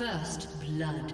First blood.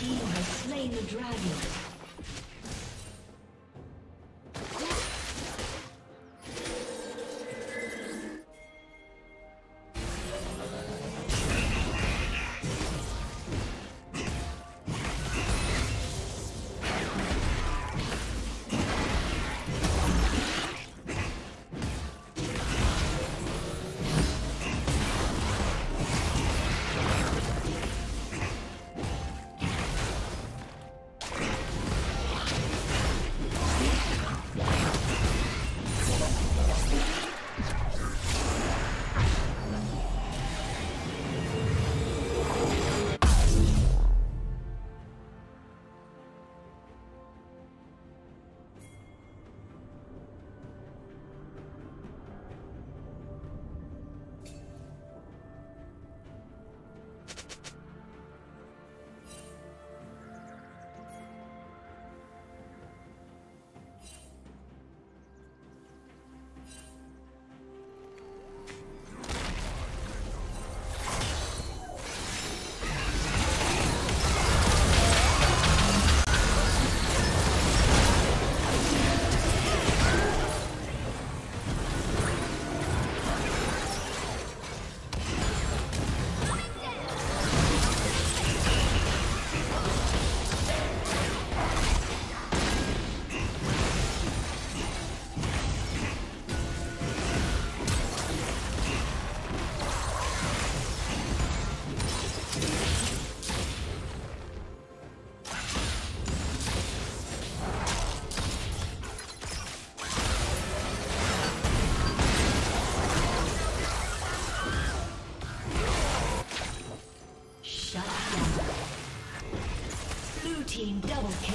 team has slain the dragon. Double kill.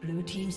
Blue team's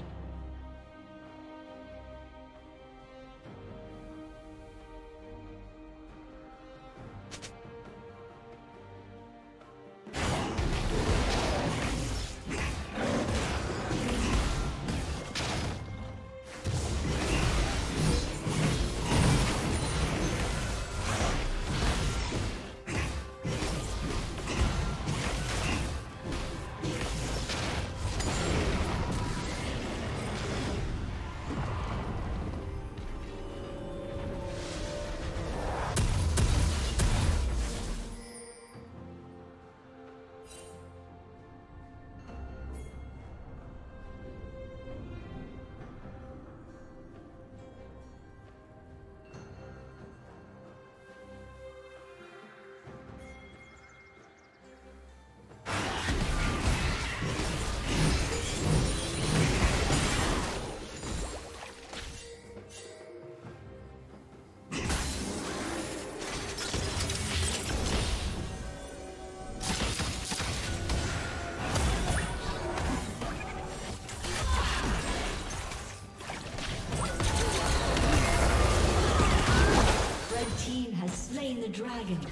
unit.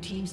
Team's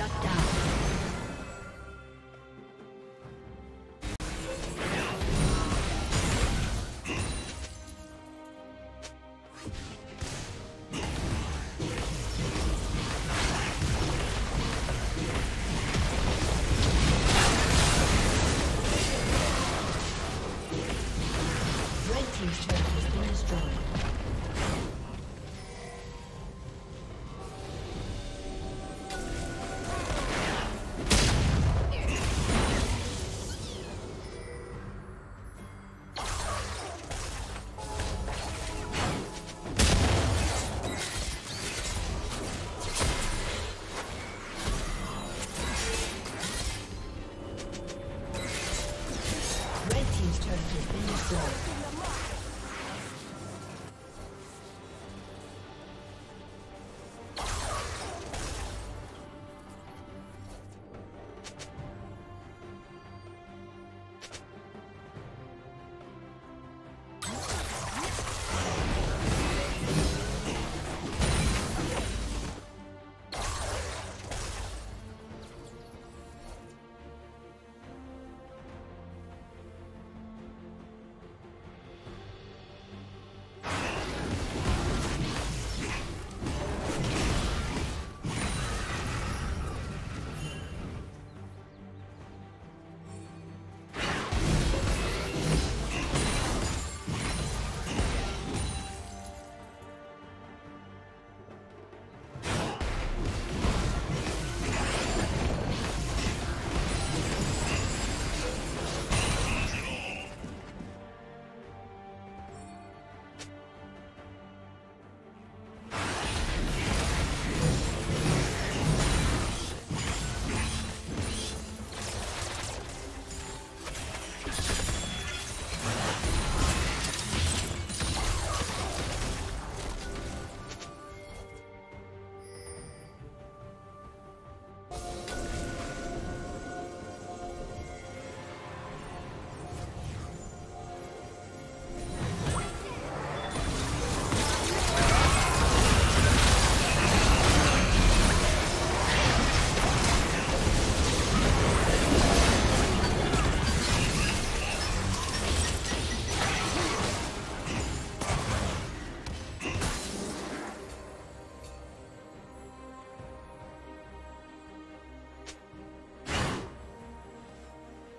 Shut down.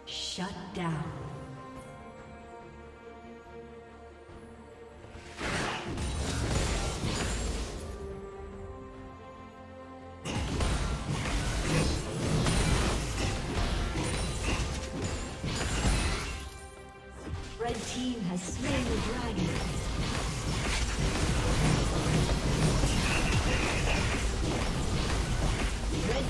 Shut down. Red team has slain the dragon. Red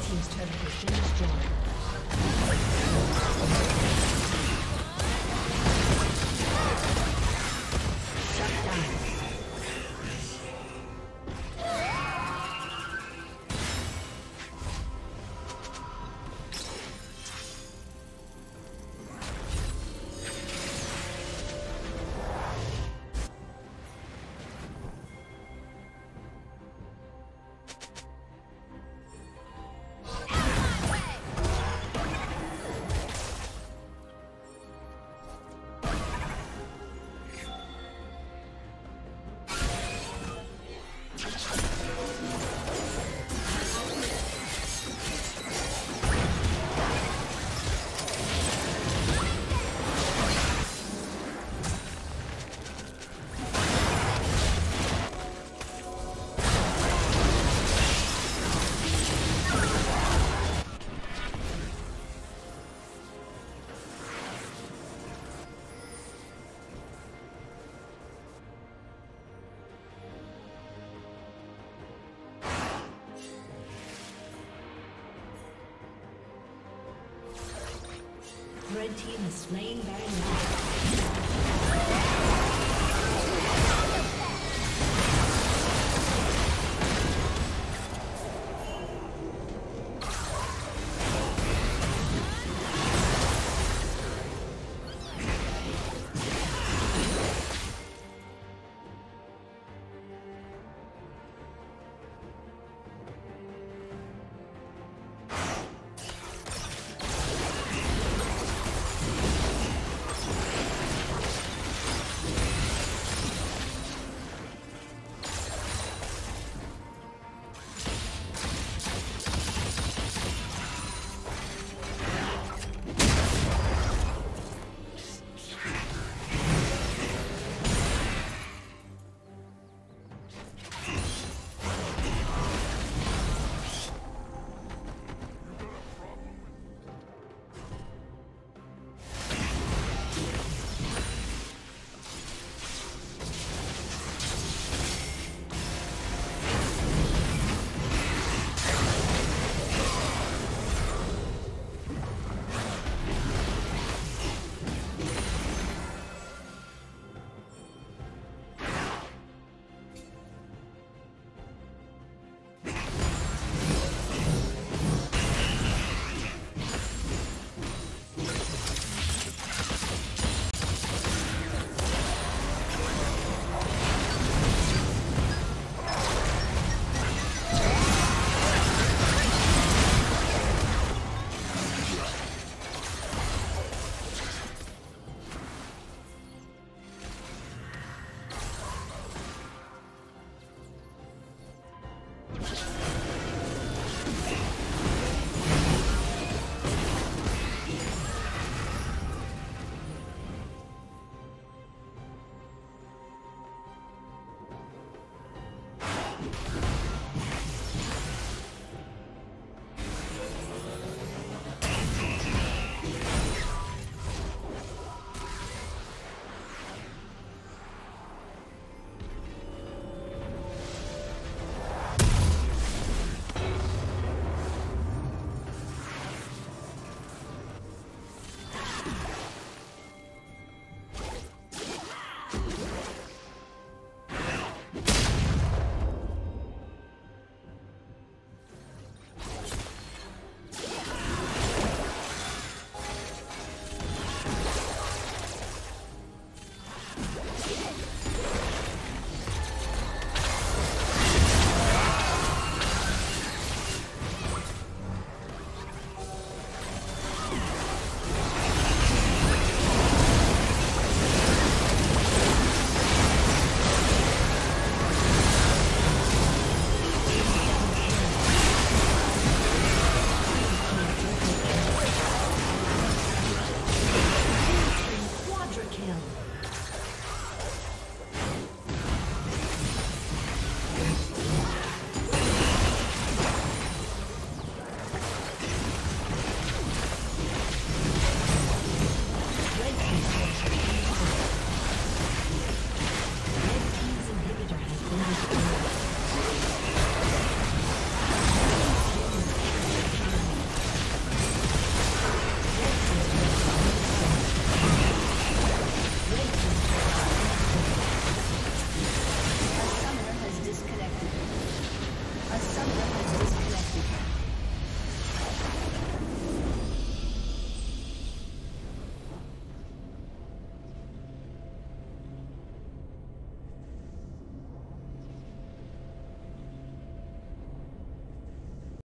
team is slain by now.